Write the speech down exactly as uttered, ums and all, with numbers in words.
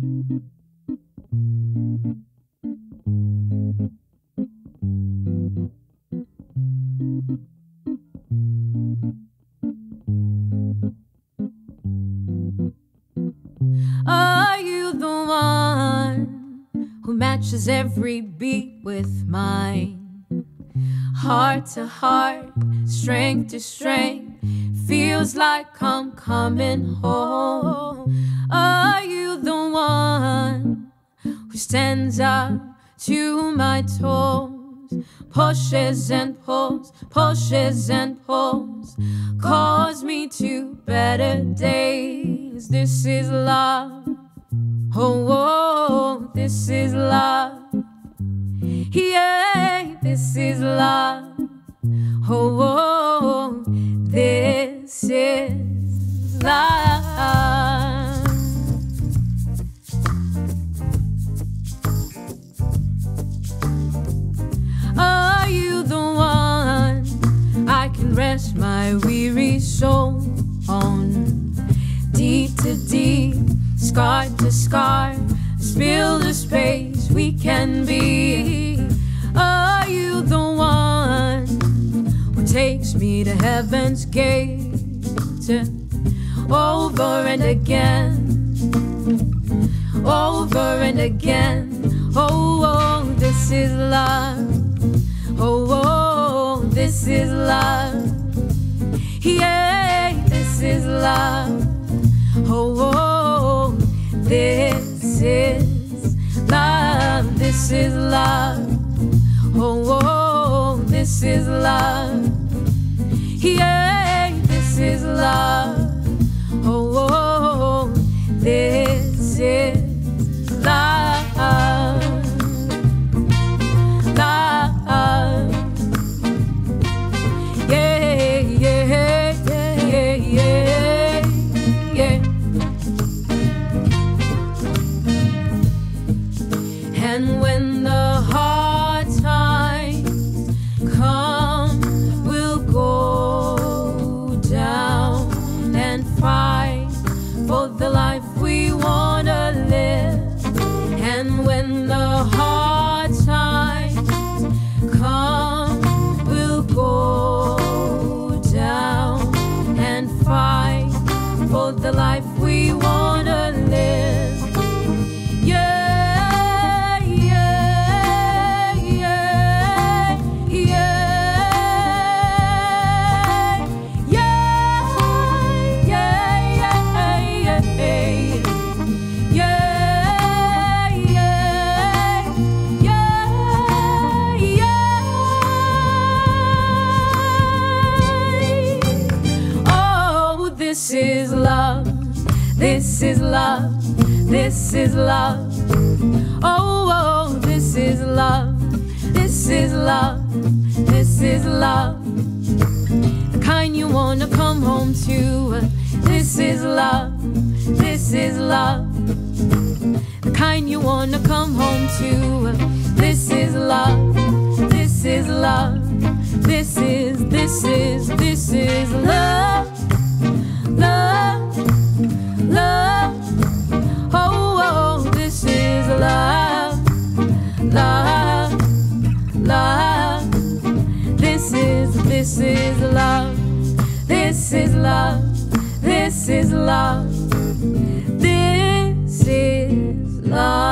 Are you the one who matches every beat with mine? Heart to heart, strength to strength, feels like I'm coming home. Are you the one who stands up to my toes, pushes and pulls, pushes and pulls, calls me to better days? This is love, oh, oh, this is love, yeah, this is love, oh, oh, this is love. Are you the one I can rest my weary soul on? Deep to deep, scar to scar, spill the space we can be. Are you the one who takes me to heaven's gate over and again, over and again? Oh, oh, this is love, oh, oh, this is love, yeah, this is love, oh, oh, this is love, this is love, oh, oh, this is love, yeah, this is love, oh, oh, this is love, love, yeah, yeah, yeah, yeah, yeah. And when the hard times come, we'll go down and fight for the life we wanna live. And when the hard times come, we'll go down and fight for the life we wanna live. This is love, this is love, this is love, oh, oh, this is love, this is love, this is love, the kind you wanna come home to. This is love, this is love, the kind you wanna come home to. This is love, this is love, this is, this is, this is love. Love, love, oh, oh, this is love, love, love, this is, this is love, this is love, this is love, this is love.